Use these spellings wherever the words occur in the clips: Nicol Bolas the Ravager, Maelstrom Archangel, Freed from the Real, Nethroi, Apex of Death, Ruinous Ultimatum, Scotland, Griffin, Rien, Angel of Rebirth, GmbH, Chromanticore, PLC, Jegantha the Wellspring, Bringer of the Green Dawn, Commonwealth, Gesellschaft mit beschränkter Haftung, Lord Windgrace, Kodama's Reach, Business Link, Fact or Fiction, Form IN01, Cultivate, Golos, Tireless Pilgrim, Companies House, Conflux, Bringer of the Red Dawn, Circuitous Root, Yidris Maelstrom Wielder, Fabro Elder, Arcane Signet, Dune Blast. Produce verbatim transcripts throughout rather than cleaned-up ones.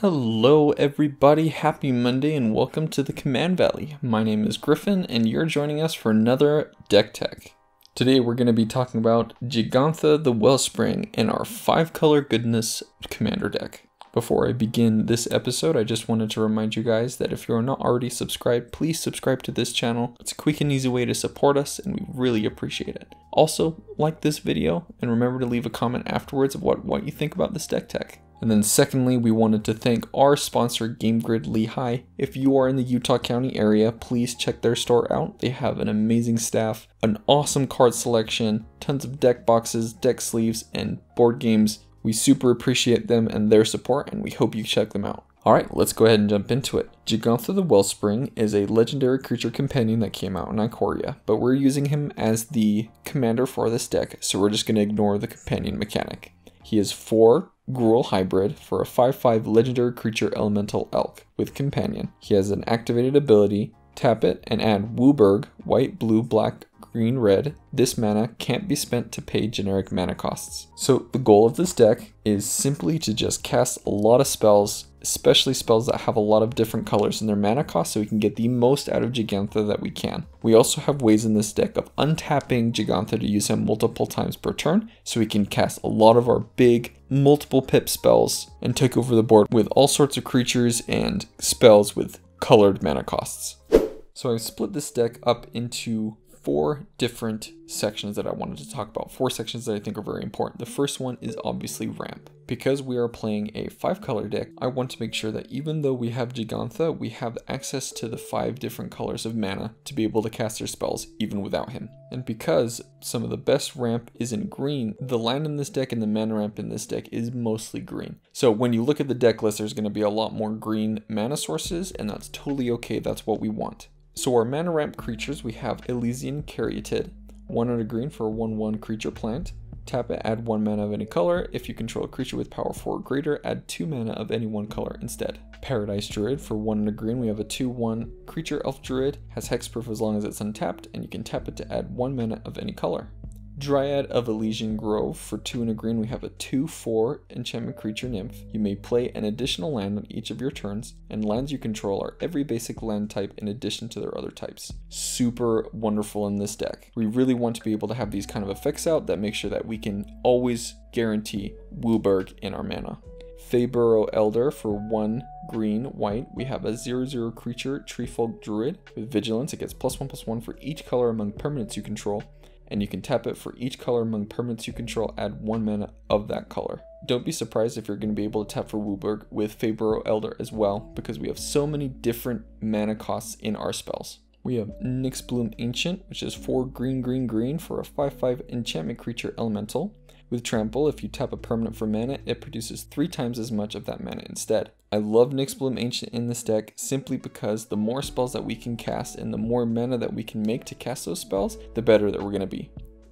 Hello everybody, happy Monday and welcome to the Command Valley. My name is Griffin and you're joining us for another deck tech. Today we're going to be talking about Jegantha the Wellspring and our five color goodness commander deck. Before I begin this episode, I just wanted to remind you guys that if you're not already subscribed, please subscribe to this channel. It's a quick and easy way to support us and we really appreciate it. Also, like this video and remember to leave a comment afterwards of what, what you think about this deck tech. And then secondly, we wanted to thank our sponsor, Game Grid Lehigh. If you are in the Utah County area, please check their store out. They have an amazing staff, an awesome card selection, tons of deck boxes, deck sleeves, and board games. We super appreciate them and their support, and we hope you check them out. Alright, let's go ahead and jump into it. Jegantha the Wellspring is a legendary creature companion that came out in Ikoria, but we're using him as the commander for this deck, so we're just going to ignore the companion mechanic. He is four Gruul hybrid for a five five legendary creature elemental elk with companion. He has an activated ability, tap it and add Wooburg, white, blue, black, green, red. This mana can't be spent to pay generic mana costs. So the goal of this deck is simply to just cast a lot of spells, especially spells that have a lot of different colors in their mana cost so we can get the most out of Jegantha that we can. We also have ways in this deck of untapping Jegantha to use him multiple times per turn so we can cast a lot of our big multiple pip spells and take over the board with all sorts of creatures and spells with colored mana costs. So I've split this deck up into four different sections that I wanted to talk about, four sections that I think are very important. The first one is obviously ramp. Because we are playing a five color deck, I want to make sure that even though we have Jegantha, we have access to the five different colors of mana to be able to cast their spells even without him. And because some of the best ramp is in green, the land in this deck and the mana ramp in this deck is mostly green. So when you look at the deck list, there's going to be a lot more green mana sources, and that's totally okay. That's what we want. So our mana ramp creatures, we have Elysian Caryatid, one on a green for a one one creature plant. Tap it, add one mana of any color. If you control a creature with power four or greater, add two mana of any one color instead. Paradise Druid, for one on a green, we have a two one creature elf druid, has hexproof as long as it's untapped, and you can tap it to add one mana of any color. Dryad of Elysian Grove, for two and a green we have a two four enchantment creature nymph. You may play an additional land on each of your turns, and lands you control are every basic land type in addition to their other types. Super wonderful in this deck. We really want to be able to have these kind of effects out that make sure that we can always guarantee Wooburg in our mana. Fabro Elder, for one green white we have a zero zero creature treefolk druid. With vigilance it gets plus one plus one for each color among permanents you control, and you can tap it for each color among permanents you control, add one mana of that color. Don't be surprised if you're going to be able to tap for Wooburg with Fabro Elder as well, because we have so many different mana costs in our spells. We have Nyxbloom Ancient, which is four green green green for a five five enchantment creature elemental. With trample, if you tap a permanent for mana, it produces three times as much of that mana instead. I love Nyxbloom Ancient in this deck simply because the more spells that we can cast and the more mana that we can make to cast those spells, the better that we're going to be.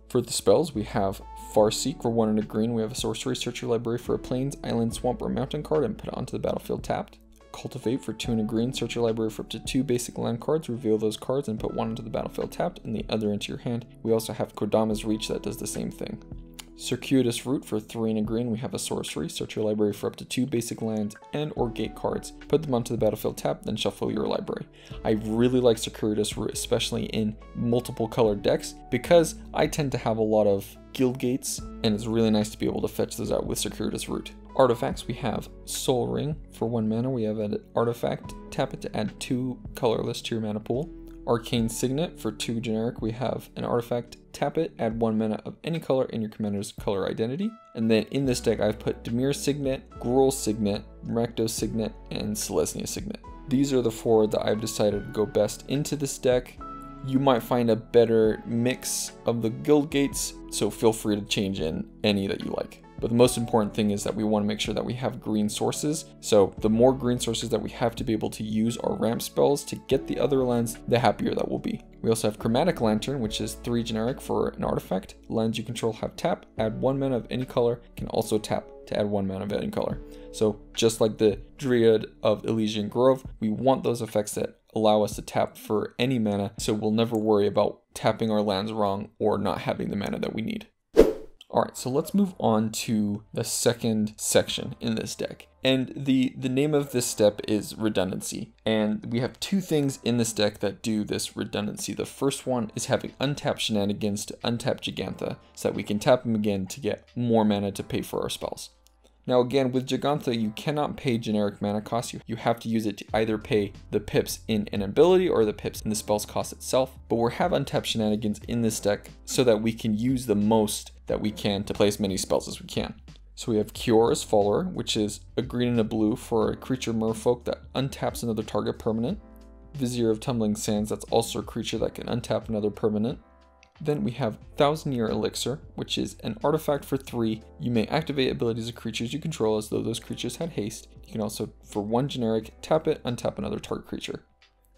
For the spells, we have Farseek, for one and a green. We have a sorcery, search your library for a plains, island, swamp, or mountain card and put it onto the battlefield tapped. Cultivate, for two and a green, search your library for up to two basic land cards, reveal those cards and put one into the battlefield tapped and the other into your hand. We also have Kodama's Reach that does the same thing. Circuitous Root, for three and a green, we have a sorcery, search your library for up to two basic lands and or gate cards, put them onto the battlefield tap, then shuffle your library. I really like Circuitous Root, especially in multiple colored decks, because I tend to have a lot of guild gates, and it's really nice to be able to fetch those out with Circuitous Root. Artifacts, we have Soul Ring, for one mana we have an artifact, tap it to add two colorless to your mana pool. Arcane Signet, for two generic, we have an artifact, tap it, add one mana of any color in your commander's color identity. And then in this deck, I've put Dimir Signet, Gruul Signet, Recto Signet, and Selesnia Signet. These are the four that I've decided to go best into this deck. You might find a better mix of the guild gates, so feel free to change in any that you like. But the most important thing is that we want to make sure that we have green sources. So the more green sources that we have to be able to use our ramp spells to get the other lands, the happier that will be. We also have Chromatic Lantern, which is three generic for an artifact. Lands you control have tap, add one mana of any color, can also tap to add one mana of any color. So just like the Dryad of Elysian Grove, we want those effects that allow us to tap for any mana, so we'll never worry about tapping our lands wrong or not having the mana that we need. Alright, so let's move on to the second section in this deck. And the, the name of this step is redundancy. And we have two things in this deck that do this redundancy. The first one is having untapped shenanigans to untap Jegantha so that we can tap him again to get more mana to pay for our spells. Now again, with Jegantha, you cannot pay generic mana costs. You, you have to use it to either pay the pips in an ability or the pips in the spell's cost itself. But we have untapped shenanigans in this deck so that we can use the most that we can to play as many spells as we can. So we have Kiora's Follower, which is a green and a blue for a creature merfolk that untaps another target permanent. Vizier of Tumbling Sands, that's also a creature that can untap another permanent. Then we have Thousand Year Elixir, which is an artifact for three. You may activate abilities of creatures you control as though those creatures had haste. You can also, for one generic, tap it, untap another target creature.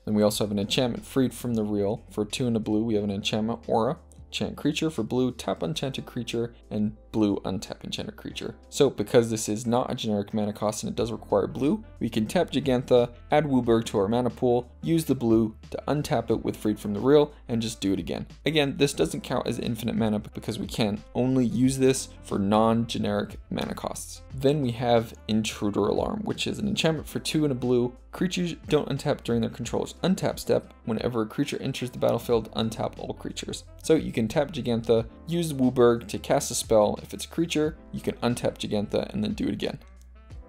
Then we also have an enchantment, Freed from the Real. For two and a blue, we have an enchantment, Aura. Enchant creature for blue, tap enchanted creature, and blue untap enchanted creature. So because this is not a generic mana cost and it does require blue, we can tap Jegantha, add Wooburg to our mana pool, use the blue to untap it with Freed from the Real, and just do it again. Again, this doesn't count as infinite mana because we can only use this for non-generic mana costs. Then we have Intruder Alarm, which is an enchantment for two and a blue. Creatures don't untap during their controller's untap step. Whenever a creature enters the battlefield, untap all creatures. So you can tap Jegantha, use Wooburg to cast a spell. If it's a creature, you can untap Jegantha and then do it again.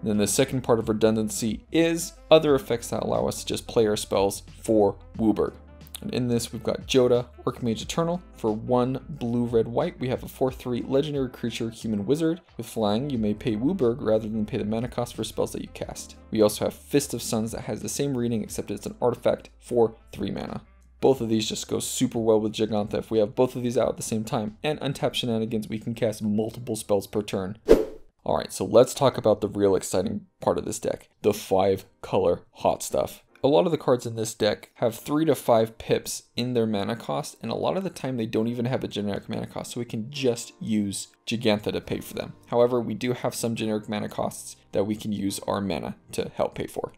And then the second part of redundancy is other effects that allow us to just play our spells for Wooburg. And in this, we've got Jota, Orc Mage Eternal. For one blue, red, white, we have a four three legendary creature, Human Wizard. With flying, you may pay Wooburg rather than pay the mana cost for spells that you cast. We also have Fist of Suns that has the same reading, except it's an artifact for three mana. Both of these just go super well with Jegantha. If we have both of these out at the same time and untap shenanigans, we can cast multiple spells per turn. All right, so let's talk about the real exciting part of this deck, the five color hot stuff. A lot of the cards in this deck have three to five pips in their mana cost, and a lot of the time they don't even have a generic mana cost, so we can just use Jegantha to pay for them. However, we do have some generic mana costs that we can use our mana to help pay for.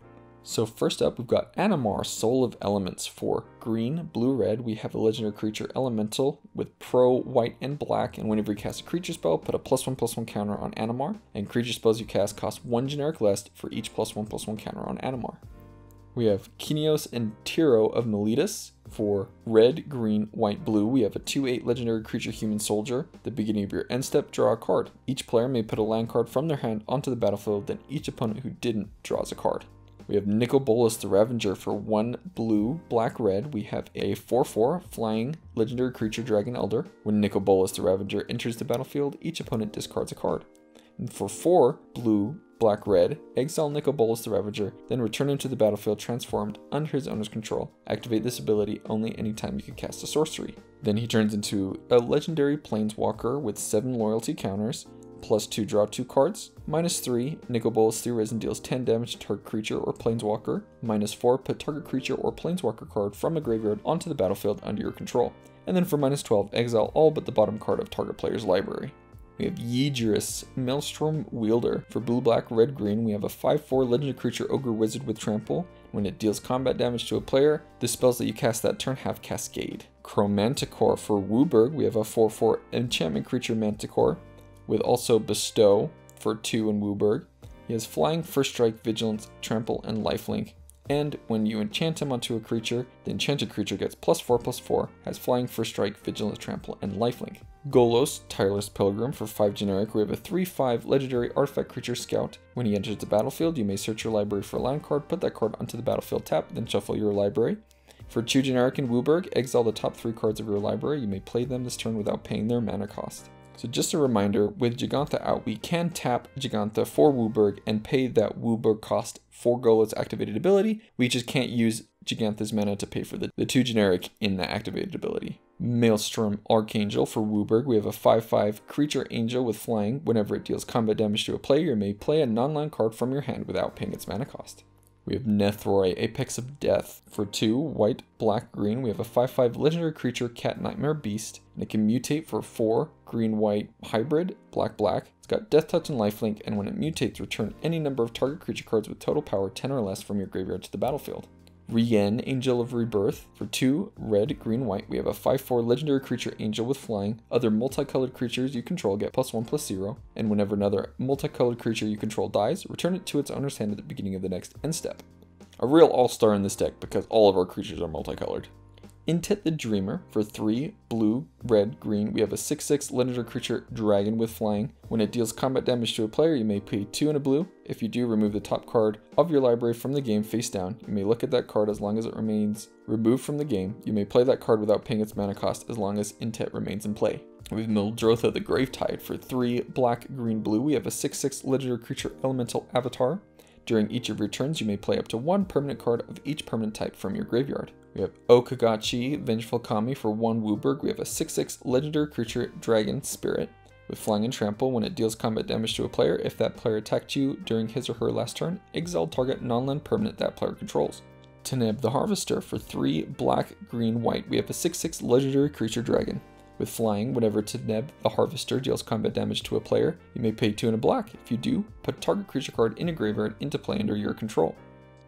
So first up, we've got Animar, Soul of Elements. For green, blue, red, we have a legendary creature, Elemental, with pro, white, and black, and whenever you cast a creature spell, put a plus one plus one counter on Animar, and creature spells you cast cost one generic less for each plus one plus one counter on Animar. We have Kineos and Tiro of Miletus. For red, green, white, blue, we have a two eight legendary creature, Human Soldier. At the beginning of your end step, draw a card. Each player may put a land card from their hand onto the battlefield, then each opponent who didn't draws a card. We have Nicol Bolas the Ravager. For one blue, black, red, we have a four four flying legendary creature, Dragon Elder. When Nicol Bolas the Ravager enters the battlefield, each opponent discards a card. And for four blue, black, red, exile Nicol Bolas the Ravager, then return him to the battlefield transformed under his owner's control. Activate this ability only anytime you can cast a sorcery. Then he turns into a legendary planeswalker with seven loyalty counters. Plus two, draw two cards. Minus three, Nicol Bolas the Ravager deals ten damage to target creature or planeswalker. Minus four, put target creature or planeswalker card from a graveyard onto the battlefield under your control. And then for minus twelve, exile all but the bottom card of target player's library. We have Yidris, Maelstrom Wielder. For blue, black, red, green, we have a five four legendary creature, Ogre Wizard with Trample. When it deals combat damage to a player, the spells that you cast that turn have Cascade. Chromanticore. For Wooburg, we have a four four enchantment creature, Manticore, with also Bestow for two in Wooburg. He has flying, first strike, vigilance, trample, and lifelink. And when you enchant him onto a creature, the enchanted creature gets plus four plus four, has flying, first strike, vigilance, trample, and lifelink. Golos, Tireless Pilgrim. For five generic, we have a three five legendary artifact creature, Scout. When he enters the battlefield, you may search your library for a land card, put that card onto the battlefield tap, then shuffle your library. For two generic in Wooburg, exile the top three cards of your library. You may play them this turn without paying their mana cost. So just a reminder, with Jegantha out, we can tap Jegantha for Wooburg and pay that Wooburg cost for Golot's activated ability. We just can't use Jegantha's mana to pay for the, the two generic in the activated ability. Maelstrom Archangel. For Wooburg, we have a five five creature angel with flying. Whenever it deals combat damage to a player, you may play a non-land card from your hand without paying its mana cost. We have Nethroi, Apex of Death. For two, white, black, green, we have a five five legendary creature, Cat Nightmare Beast. And it can mutate for four, green, white, hybrid, black, black. It's got Death Touch and Lifelink, and when it mutates, return any number of target creature cards with total power ten or less from your graveyard to the battlefield. Rien, Angel of Rebirth. For two, red, green, white, we have a five four legendary creature angel with flying. Other multicolored creatures you control get plus one, plus zero. And whenever another multicolored creature you control dies, return it to its owner's hand at the beginning of the next end step. A real all-star in this deck because all of our creatures are multicolored. Intet the Dreamer. For three, blue, red, green, we have a six six legendary creature dragon with flying. When it deals combat damage to a player, you may pay two and a blue. If you do, remove the top card of your library from the game face down. You may look at that card as long as it remains removed from the game. You may play that card without paying its mana cost as long as Intet remains in play. We have Mildrotha the Gravetide. For three, black, green, blue, we have a six six legendary creature elemental avatar. During each of your turns, you may play up to one permanent card of each permanent type from your graveyard. We have Okagachi, Vengeful Kami. For one, Wooburg, we have a six six legendary creature dragon spirit with flying and trample. When it deals combat damage to a player, if that player attacked you during his or her last turn, exile target non-land permanent that player controls. Teneb the Harvester. For three, black, green, white, we have a six six legendary creature dragon with flying. Whenever Teneb the Harvester deals combat damage to a player, you may pay two and a black. If you do, put target creature card in a graveyard into play under your control.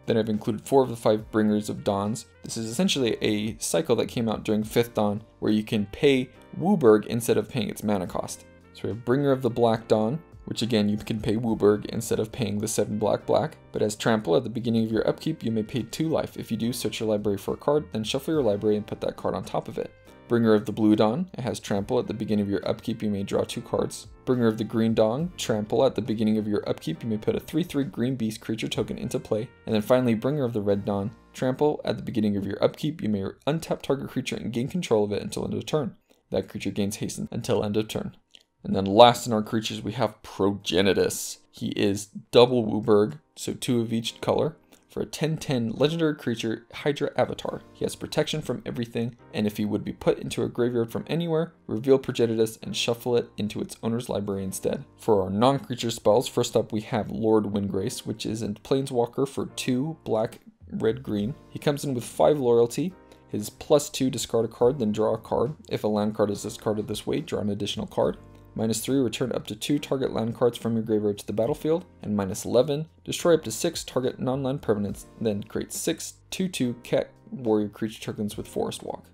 Then I've included four of the five Bringers of Dawns. This is essentially a cycle that came out during fifth Dawn where you can pay Wooburg instead of paying its mana cost. So we have Bringer of the Black Dawn, which again you can pay Wooburg instead of paying the seven black black, but as trample at the beginning of your upkeep you may pay two life. If you do, search your library for a card, then shuffle your library and put that card on top of it. Bringer of the Blue Dawn, it has trample. At the beginning of your upkeep, you may draw two cards. Bringer of the Green Dawn, trample. At the beginning of your upkeep, you may put a three three green beast creature token into play. And then finally, Bringer of the Red Dawn, trample. At the beginning of your upkeep, you may untap target creature and gain control of it until end of turn. That creature gains haste until end of turn. And then last in our creatures, we have Progenitus. He is double Wooburg, so two of each color. For a ten ten legendary creature Hydra Avatar. He has protection from everything, and if he would be put into a graveyard from anywhere, reveal Progenitus and shuffle it into its owner's library instead. For our non-creature spells, first up we have Lord Windgrace, which is a Planeswalker. For two, black, red, green. He comes in with five loyalty. His plus two, discard a card, then draw a card. If a land card is discarded this way, draw an additional card. Minus three, return up to two target land cards from your graveyard to the battlefield. And minus eleven, destroy up to six target non-land permanents, then create six two two cat warrior creature tokens with Forest Walk.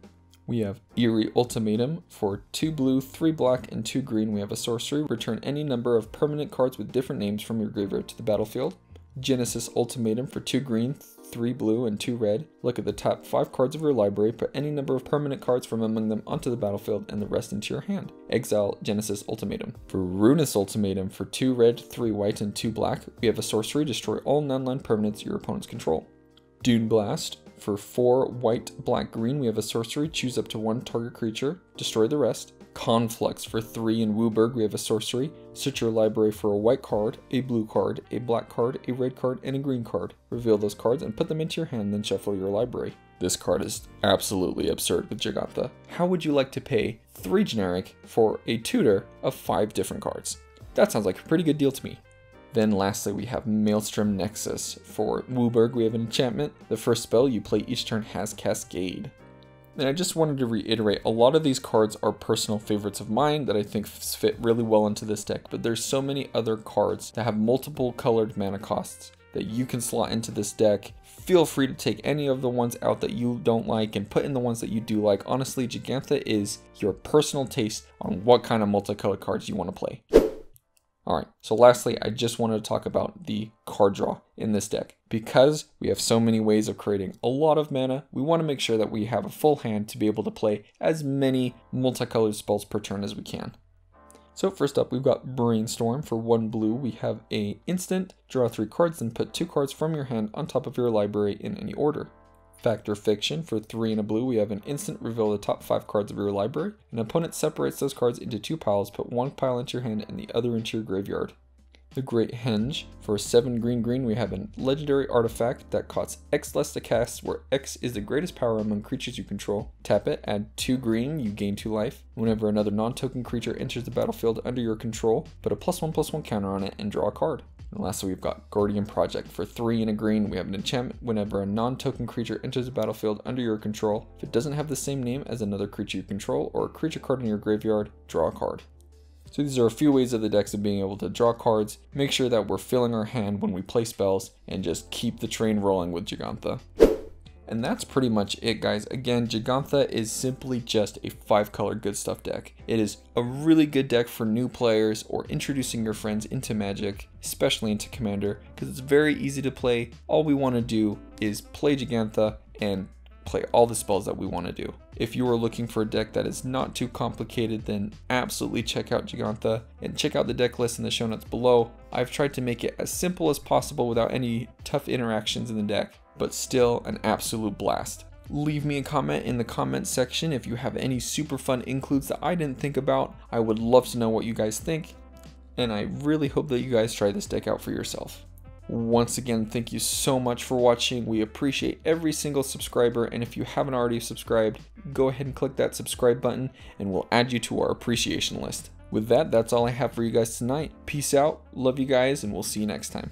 We have Eerie Ultimatum. For two blue, three black, and two green, we have a sorcery. Return any number of permanent cards with different names from your graveyard to the battlefield. Genesis Ultimatum. For two green, three blue, and two red. Look at the top five cards of your library, put any number of permanent cards from among them onto the battlefield and the rest into your hand. Exile Genesis Ultimatum. For Ruinous Ultimatum, for two red, three white, and two black, we have a sorcery. Destroy all non-land permanents your opponents control. Dune Blast. For four white, black, green, we have a sorcery. Choose up to one target creature, destroy the rest. Conflux. For three in Wooburg, we have a sorcery. Search your library for a white card, a blue card, a black card, a red card, and a green card. Reveal those cards and put them into your hand, then shuffle your library. This card is absolutely absurd with Jegantha. How would you like to pay three generic for a tutor of five different cards? That sounds like a pretty good deal to me. Then lastly, we have Maelstrom Nexus. For Wooburg, we have an enchantment. The first spell you play each turn has Cascade. And I just wanted to reiterate, a lot of these cards are personal favorites of mine that I think fit really well into this deck, but there's so many other cards that have multiple colored mana costs that you can slot into this deck. Feel free to take any of the ones out that you don't like and put in the ones that you do like. Honestly, Jegantha is your personal taste on what kind of multicolored cards you want to play. Alright, so lastly, I just wanted to talk about the card draw in this deck. Because we have so many ways of creating a lot of mana, we want to make sure that we have a full hand to be able to play as many multicolored spells per turn as we can. So first up, we've got Brainstorm. For one blue, we have a instant, draw three cards, then put two cards from your hand on top of your library in any order. Fact or Fiction. For three and a blue, we have an instant, reveal the top five cards of your library. An opponent separates those cards into two piles. Put one pile into your hand and the other into your graveyard. The Great Henge. For seven green green, we have a legendary artifact that costs X less to cast, where X is the greatest power among creatures you control. Tap it, add two green, you gain two life. Whenever another non-token creature enters the battlefield under your control, put a plus one plus one counter on it and draw a card. And lastly, we've got Guardian Project. For three and a green, we have an enchantment. Whenever a non-token creature enters the battlefield under your control, if it doesn't have the same name as another creature you control or a creature card in your graveyard, draw a card. So these are a few ways of the decks of being able to draw cards, make sure that we're filling our hand when we play spells, and just keep the train rolling with Jegantha. And that's pretty much it, guys. Again, Jegantha is simply just a five color good stuff deck. It is a really good deck for new players or introducing your friends into Magic, especially into Commander, because it's very easy to play. All we want to do is play Jegantha and play all the spells that we want to do. If you are looking for a deck that is not too complicated, then absolutely check out Jegantha and check out the deck list in the show notes below. I've tried to make it as simple as possible without any tough interactions in the deck, but still an absolute blast. Leave me a comment in the comments section if you have any super fun includes that I didn't think about. I would love to know what you guys think, and I really hope that you guys try this deck out for yourself. Once again, thank you so much for watching. We appreciate every single subscriber, and if you haven't already subscribed, go ahead and click that subscribe button and we'll add you to our appreciation list. With that, that's all I have for you guys tonight. Peace out, love you guys, and we'll see you next time.